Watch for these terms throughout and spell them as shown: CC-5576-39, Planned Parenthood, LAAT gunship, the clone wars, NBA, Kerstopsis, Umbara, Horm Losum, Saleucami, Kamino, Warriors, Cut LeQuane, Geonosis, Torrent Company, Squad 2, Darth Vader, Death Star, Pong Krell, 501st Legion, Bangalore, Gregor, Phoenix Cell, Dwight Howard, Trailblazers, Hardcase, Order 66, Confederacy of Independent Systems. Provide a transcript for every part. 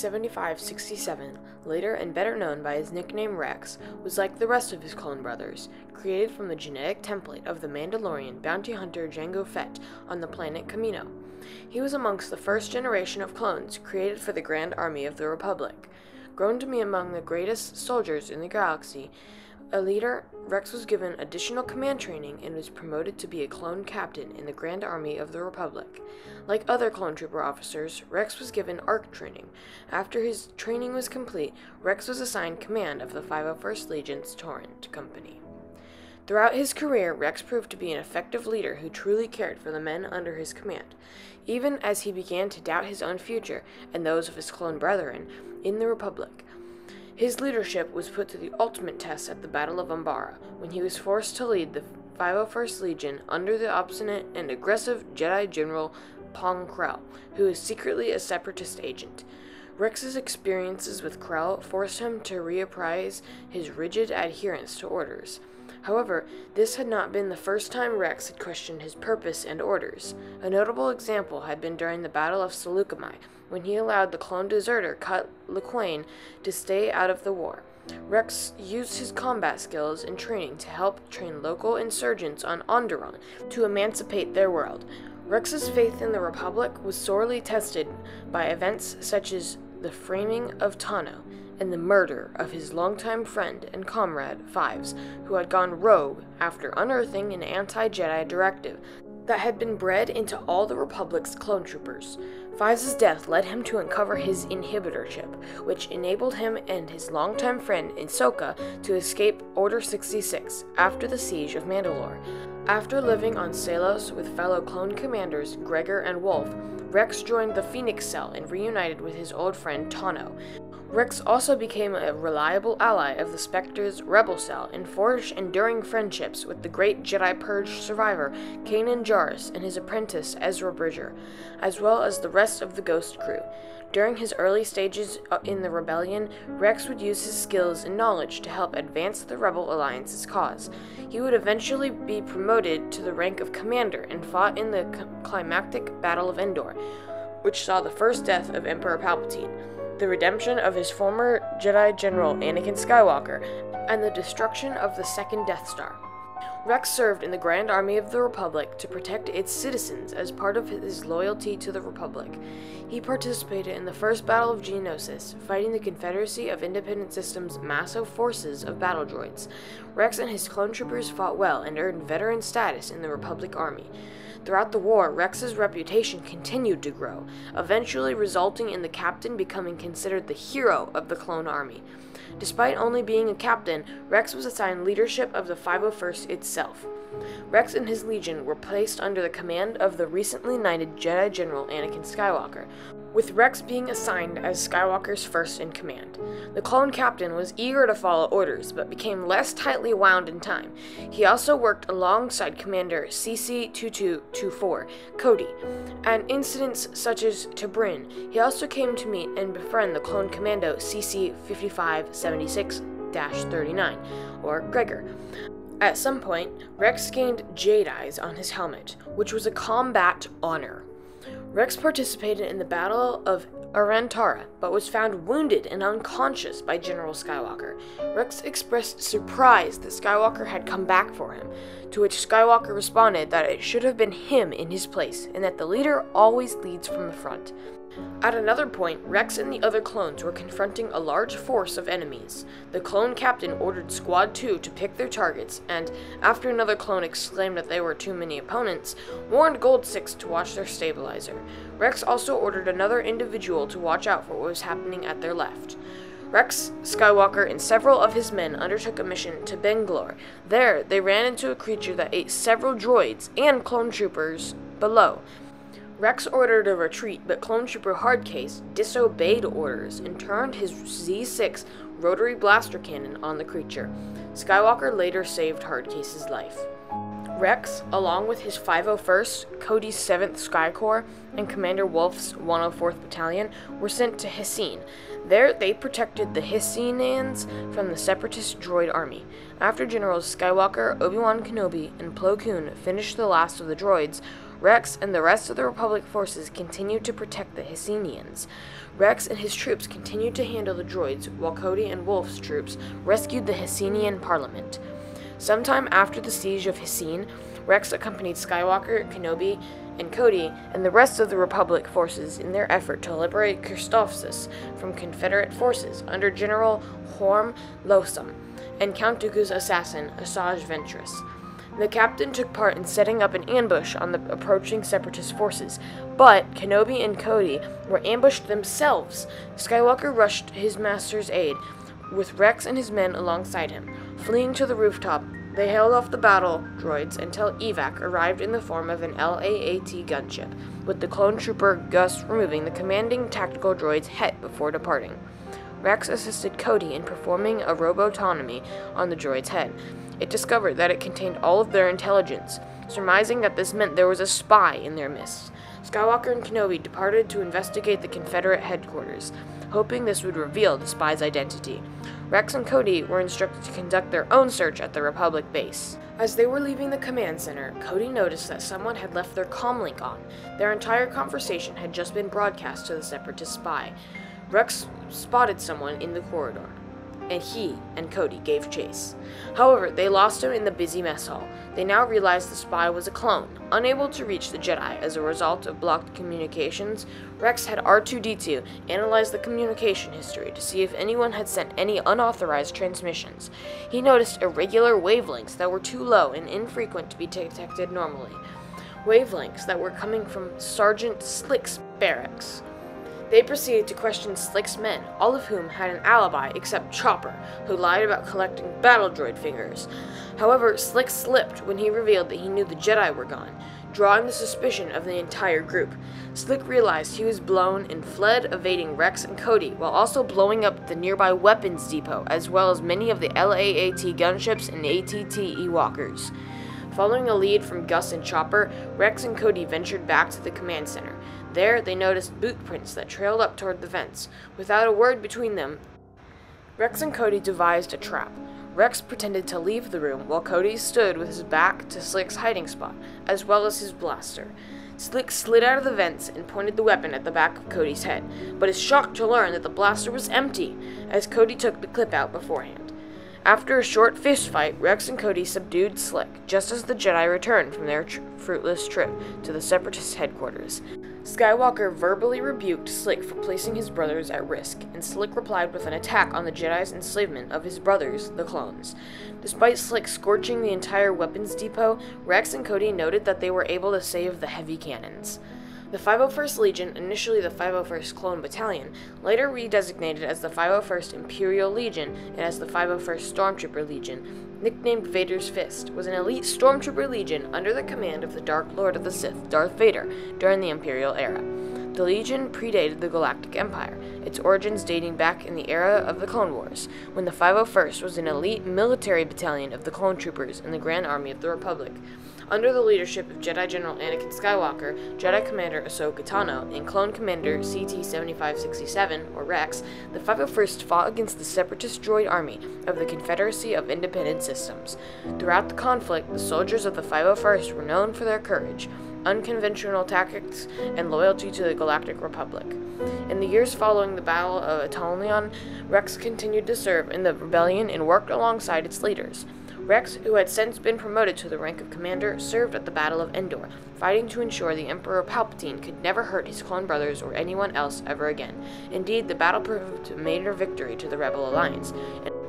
7567, later and better known by his nickname Rex, was like the rest of his clone brothers, created from the genetic template of the Mandalorian bounty hunter Jango Fett on the planet Kamino. He was amongst the first generation of clones created for the Grand Army of the Republic. Grown to be among the greatest soldiers in the galaxy, a leader, Rex was given additional command training and was promoted to be a clone captain in the Grand Army of the Republic. Like other clone trooper officers, Rex was given ARC training. After his training was complete, Rex was assigned command of the 501st Legion's Torrent Company. Throughout his career, Rex proved to be an effective leader who truly cared for the men under his command. Even as he began to doubt his own future and those of his clone brethren in the Republic, his leadership was put to the ultimate test at the Battle of Umbara, when he was forced to lead the 501st Legion under the obstinate and aggressive Jedi General Pong Krell, who is secretly a Separatist agent. Rex's experiences with Krell forced him to reapprise his rigid adherence to orders. However, this had not been the first time Rex had questioned his purpose and orders. A notable example had been during the Battle of Saleucami, when he allowed the clone deserter Cut LeQuane to stay out of the war. Rex used his combat skills and training to help train local insurgents on Onderon to emancipate their world. Rex's faith in the Republic was sorely tested by events such as the framing of Tano and the murder of his longtime friend and comrade, Fives, who had gone rogue after unearthing an anti-Jedi directive that had been bred into all the Republic's clone troopers. Fives' death led him to uncover his inhibitorship, which enabled him and his longtime friend, Insoka, to escape Order 66 after the Siege of Mandalore. After living on Selos with fellow clone commanders Gregor and Wolf, Rex joined the Phoenix Cell and reunited with his old friend Tano. Rex also became a reliable ally of the Spectre's Rebel Cell and forged enduring friendships with the great Jedi Purge survivor Kanan Jarrus and his apprentice Ezra Bridger, as well as the rest of the Ghost crew. During his early stages in the Rebellion, Rex would use his skills and knowledge to help advance the Rebel Alliance's cause. He would eventually be promoted to the rank of commander and fought in the climactic Battle of Endor, which saw the first death of Emperor Palpatine, the redemption of his former Jedi General Anakin Skywalker, and the destruction of the second Death Star. Rex served in the Grand Army of the Republic to protect its citizens as part of his loyalty to the Republic. He participated in the First Battle of Geonosis, fighting the Confederacy of Independent Systems' massive forces of battle droids. Rex and his clone troopers fought well and earned veteran status in the Republic Army. Throughout the war, Rex's reputation continued to grow, eventually resulting in the captain becoming considered the hero of the clone army. Despite only being a captain, Rex was assigned leadership of the 501st itself. Rex and his legion were placed under the command of the recently knighted Jedi General Anakin Skywalker, with Rex being assigned as Skywalker's first in command. The clone captain was eager to follow orders, but became less tightly wound in time. He also worked alongside Commander CC-2224, Cody, and incidents such as Tabrin. He also came to meet and befriend the clone commando CC-5576-39, or Gregor. At some point, Rex gained Jade Eyes on his helmet, which was a combat honor. Rex participated in the Battle of Arantara, but was found wounded and unconscious by General Skywalker. Rex expressed surprise that Skywalker had come back for him, to which Skywalker responded that it should have been him in his place, and that the leader always leads from the front. At another point, Rex and the other clones were confronting a large force of enemies. The clone captain ordered Squad 2 to pick their targets and, after another clone exclaimed that they were too many opponents, warned Gold 6 to watch their stabilizer. Rex also ordered another individual to watch out for what was happening at their left. Rex, Skywalker, and several of his men undertook a mission to Bangalore. There, they ran into a creature that ate several droids and clone troopers below. Rex ordered a retreat, but clone trooper Hardcase disobeyed orders and turned his Z6 rotary blaster cannon on the creature. Skywalker later saved Hardcase's life. Rex, along with his 501st, Cody's 7th Sky Corps, and Commander Wolf's 104th Battalion, were sent to Hisseen. There, they protected the Hisseenians from the Separatist droid army. After Generals Skywalker, Obi-Wan Kenobi, and Plo Koon finished the last of the droids, Rex and the rest of the Republic forces continued to protect the Hisseenians. Rex and his troops continued to handle the droids, while Cody and Wolf's troops rescued the Hisseenian Parliament. Sometime after the siege of Hisseen, Rex accompanied Skywalker, Kenobi, and Cody and the rest of the Republic forces in their effort to liberate Kerstopsis from Confederate forces under General Horm Losum and Count Dooku's assassin, Asajj Ventress. The captain took part in setting up an ambush on the approaching Separatist forces, but Kenobi and Cody were ambushed themselves. Skywalker rushed his master's aid, with Rex and his men alongside him. Fleeing to the rooftop, they hailed off the battle droids until EVAC arrived in the form of an LAAT gunship, with the clone trooper Gus removing the commanding tactical droid's head before departing. Rex assisted Cody in performing a robotonomy on the droid's head. It discovered that it contained all of their intelligence, surmising that this meant there was a spy in their midst. Skywalker and Kenobi departed to investigate the Confederate headquarters, hoping this would reveal the spy's identity. Rex and Cody were instructed to conduct their own search at the Republic base. As they were leaving the command center, Cody noticed that someone had left their comlink on. Their entire conversation had just been broadcast to the Separatist spy. Rex spotted someone in the corridor, and he and Cody gave chase. However, they lost him in the busy mess hall. They now realized the spy was a clone, unable to reach the Jedi as a result of blocked communications. Rex had R2-D2 analyze the communication history to see if anyone had sent any unauthorized transmissions. He noticed irregular wavelengths that were too low and infrequent to be detected normally, wavelengths that were coming from Sergeant Slick's barracks. They proceeded to question Slick's men, all of whom had an alibi except Chopper, who lied about collecting battle droid fingers. However, Slick slipped when he revealed that he knew the Jedi were gone, drawing the suspicion of the entire group. Slick realized he was blown and fled, evading Rex and Cody, while also blowing up the nearby weapons depot, as well as many of the LAAT gunships and ATTE walkers. Following a lead from Gus and Chopper, Rex and Cody ventured back to the command center. There, they noticed boot prints that trailed up toward the vents. Without a word between them, Rex and Cody devised a trap. Rex pretended to leave the room while Cody stood with his back to Slick's hiding spot, as well as his blaster. Slick slid out of the vents and pointed the weapon at the back of Cody's head, but is shocked to learn that the blaster was empty, as Cody took the clip out beforehand. After a short fistfight, Rex and Cody subdued Slick, just as the Jedi returned from their fruitless trip to the Separatist headquarters. Skywalker verbally rebuked Slick for placing his brothers at risk, and Slick replied with an attack on the Jedi's enslavement of his brothers, the clones. Despite Slick scorching the entire weapons depot, Rex and Cody noted that they were able to save the heavy cannons. The 501st Legion, initially the 501st Clone Battalion, later redesignated as the 501st Imperial Legion and as the 501st Stormtrooper Legion, nicknamed Vader's Fist, was an elite stormtrooper legion under the command of the Dark Lord of the Sith, Darth Vader, during the Imperial era. The Legion predated the Galactic Empire, its origins dating back in the era of the Clone Wars, when the 501st was an elite military battalion of the clone troopers in the Grand Army of the Republic. Under the leadership of Jedi General Anakin Skywalker, Jedi Commander Ahsoka Tano, and Clone Commander CT-7567, or Rex, the 501st fought against the Separatist droid army of the Confederacy of Independent Systems. Throughout the conflict, the soldiers of the 501st were known for their courage, unconventional tactics, and loyalty to the Galactic Republic. In the years following the Battle of Endor, Rex continued to serve in the rebellion and worked alongside its leaders. Rex, who had since been promoted to the rank of commander, served at the Battle of Endor, fighting to ensure the Emperor Palpatine could never hurt his clone brothers or anyone else ever again. Indeed, the battle proved a major victory to the Rebel Alliance.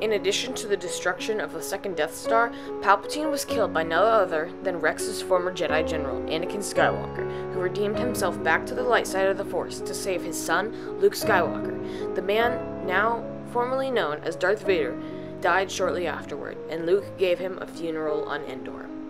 In addition to the destruction of the second Death Star, Palpatine was killed by no other than Rex's former Jedi General, Anakin Skywalker, who redeemed himself back to the light side of the Force to save his son, Luke Skywalker. The man, now formerly known as Darth Vader, died shortly afterward, and Luke gave him a funeral on Endor.